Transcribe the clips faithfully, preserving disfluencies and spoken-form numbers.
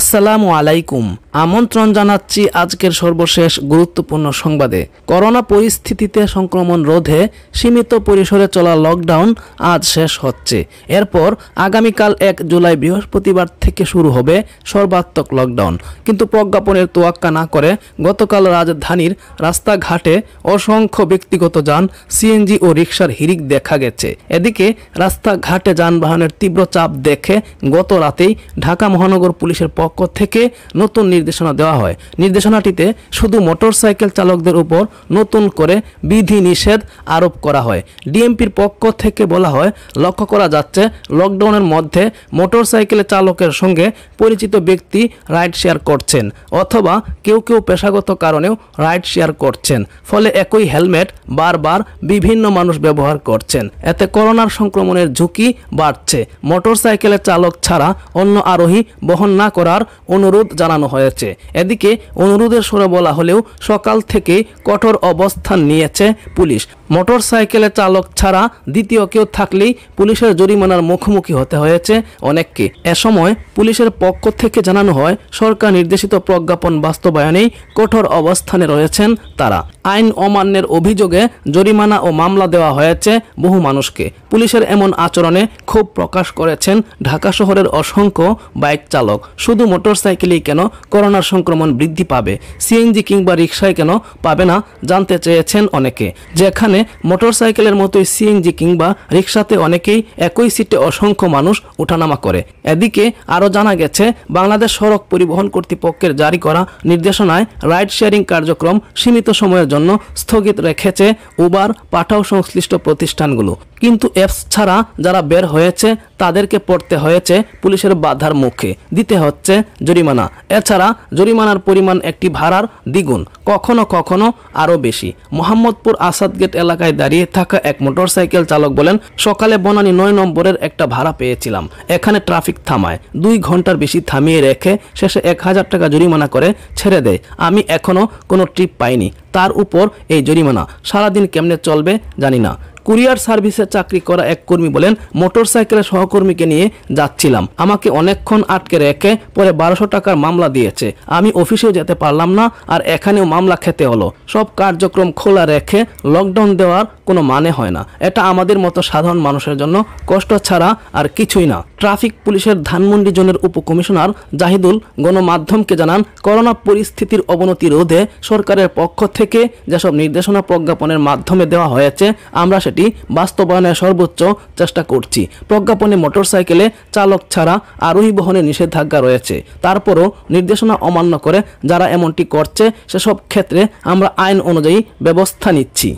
আসসালামু আলাইকুম আমন্ত্রণ জানাচ্ছি আজকের সর্বশেষ গুরুত্বপূর্ণ সংবাদে। করোনা পরিস্থিতিতে সংক্রমণ রোধে সীমিত পরিসরে চলা লকডাউন আজ শেষ হচ্ছে। এরপর আগামীকাল এক জুলাই বৃহস্পতিবার থেকে শুরু হবে সর্বাত্মক লকডাউন। কিন্তু প্রজ্ঞাপনের তোয়াক্কা না করে গতকাল রাজধানীর রাস্তাঘাটে অসংখ্য ব্যক্তিগত যান, সিএনজি ও রিক্সার হিড়িক দেখা গেছে। এদিকে রাস্তাঘাটে যানবাহনের তীব্র চাপ দেখে গত রাতেই ঢাকা মহানগর পুলিশের পক্ষ থেকে নতুন নির্দেশনা দেওয়া হয়। নির্দেশনাটিতে শুধু মোটরসাইকেল চালকদের উপর নতুন করে বিধি নিষেধ আরোপ করা হয়। ডিএমপির পক্ষ থেকে বলা হয়, লক্ষ্য করা যাচ্ছে লকডাউনের মধ্যে মোটরসাইকেলে চালকের সঙ্গে পরিচিত ব্যক্তি রাইড শেয়ার করছেন অথবা কেউ কেউ পেশাগত কারণেও রাইড শেয়ার করছেন। ফলে একই হেলমেট বারবার বিভিন্ন মানুষ ব্যবহার করছেন। এতে করোনার সংক্রমণের ঝুঁকি বাড়ছে। মোটরসাইকেলের চালক ছাড়া অন্য আরোহী বহন না করার অনুরোধ জানানো হয়েছে। এদিকে অনুরোধের সুরে বলা হলেও সকাল থেকে কঠোর অবস্থান নিয়েছে পুলিশ। মোটরসাইকেলে চালক ছাড়া দ্বিতীয় কেউ থাকলেই পুলিশের জরিমানার মুখোমুখি হতে হয়েছে অনেককে। এ সময় পুলিশের পক্ষ থেকে জানানো হয়, সরকার নির্দেশিত প্রজ্ঞাপন বাস্তবায়নেই কঠোর অবস্থানে রয়েছেন তারা। আইন অমান্যের অভিযোগে জরিমানা ও মামলা দেওয়া হয়েছে বহু মানুষকে। পুলিশের এমন আচরণে ক্ষোভ প্রকাশ করেছেন ঢাকা শহরের অসংখ্য বাইক চালক। শুধু মোটরসাইকেলেই কেন করোনার সংক্রমণ বৃদ্ধি পাবে, সিএনজি কিংবা রিক্সায় কেন পাবে না জানতে চেয়েছেন অনেকে। যেখানে মোটরসাইকেলের মতোই সিএনজি কিংবা রিক্সাতে অনেকেই একই সিটে অসংখ্য মানুষ ওঠানামা করে। এদিকে আরও জানা গেছে, বাংলাদেশ সড়ক পরিবহন কর্তৃপক্ষের জারি করা নির্দেশনায় রাইড শেয়ারিং কার্যক্রম সীমিত সময়ের জন্য স্থগিত রেখেছে উবার, পাঠাও সংশ্লিষ্ট প্রতিষ্ঠানগুলো। কিন্তু অ্যাপস ছাড়া যারা বের হয়েছে তাদেরকে পড়তে হয়েছে পুলিশের বাধার মুখে, দিতে হচ্ছে জরিমানা। এছাড়া জরিমানার পরিমাণ একটি ভাড়ার দ্বিগুণ, কখনো কখনো আরও বেশি। মোহাম্মদপুর আসাদ গেট এলাকায় দাঁড়িয়ে থাকা এক মোটরসাইকেল চালক বলেন, সকালে বনানী নয় নম্বরের একটা ভাড়া পেয়েছিলাম। এখানে ট্রাফিক থামায়, দুই ঘন্টার বেশি থামিয়ে রেখে শেষে এক হাজার টাকা জরিমানা করে ছেড়ে দেয়। আমি এখনও কোনো ট্রিপ পাইনি, তার উপর এই জরিমানা। সারাদিন কেমনে চলবে জানি না। কুরিয়ার সার্ভিসে চাকরি করা এক কর্মী বলেন, মোটরসাইকেলের সহকর্মীকে নিয়ে যাচ্ছিলাম, আমাকে অনেকক্ষণ আটকে রেখে পরে বারোশো টাকার মামলা দিয়েছে। আমি অফিসেও যেতে পারলাম না, আর এখানেও মামলা খেতে হলো। সব কার্যক্রম খোলা রেখে লকডাউন দেওয়ার কোনো মানে হয় না। এটা আমাদের মতো সাধারণ মানুষের জন্য কষ্ট ছাড়া আর কিছুই না। ট্রাফিক পুলিশের ধানমন্ডি জোনের উপকমিশনার জাহিদুল গণমাধ্যমকে জানান, করোনা পরিস্থিতির অবনতি রোধে সরকারের পক্ষ থেকে যেসব নির্দেশনা প্রজ্ঞাপনের মাধ্যমে দেওয়া হয়েছে আমরা সেটি বাস্তবায়নের সর্বোচ্চ চেষ্টা করছি। প্রজ্ঞাপনে মোটরসাইকেলে চালক ছাড়া আরোহী বহনে নিষেধাজ্ঞা রয়েছে। তারপরও নির্দেশনা অমান্য করে যারা এমনটি করছে সেসব ক্ষেত্রে আমরা আইন অনুযায়ী ব্যবস্থা নিচ্ছি।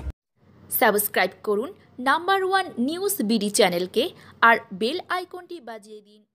সাবস্ক্রাইব করুন নাম্বার ওয়ান নিউজ বিডি চ্যানেলকে আর বেল আইকনটি বাজিয়ে দিন।